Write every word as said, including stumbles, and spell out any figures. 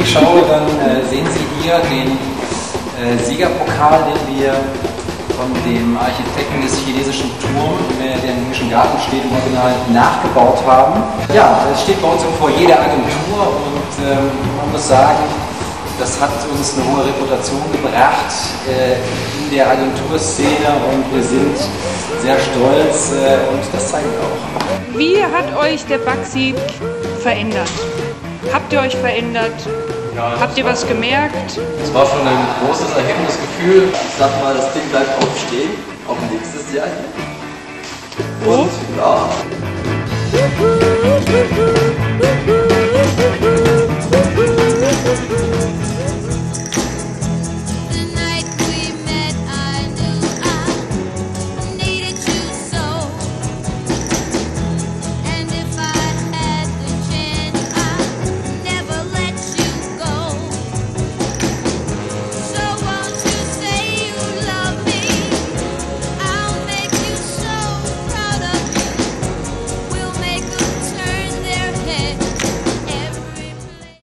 Handy schaue, dann äh, sehen Sie hier den äh, Siegerpokal, den wir von dem Architekten des chinesischen Turms, der im Englischen Garten steht, im Original nachgebaut haben. Ja, das steht bei uns vor jeder Agentur und ähm, man muss sagen, das hat uns eine hohe Reputation gebracht äh, in der Agenturszene und wir sind sehr stolz äh, und das zeigt auch. Wie hat euch der B A C verändert? Habt ihr euch verändert? Ja, habt ihr was gemerkt? Es war schon ein großes, erhebendes Gefühl. Ich sag mal, das Ding bleibt auch stehen, auch nächstes Jahr. Und, ja.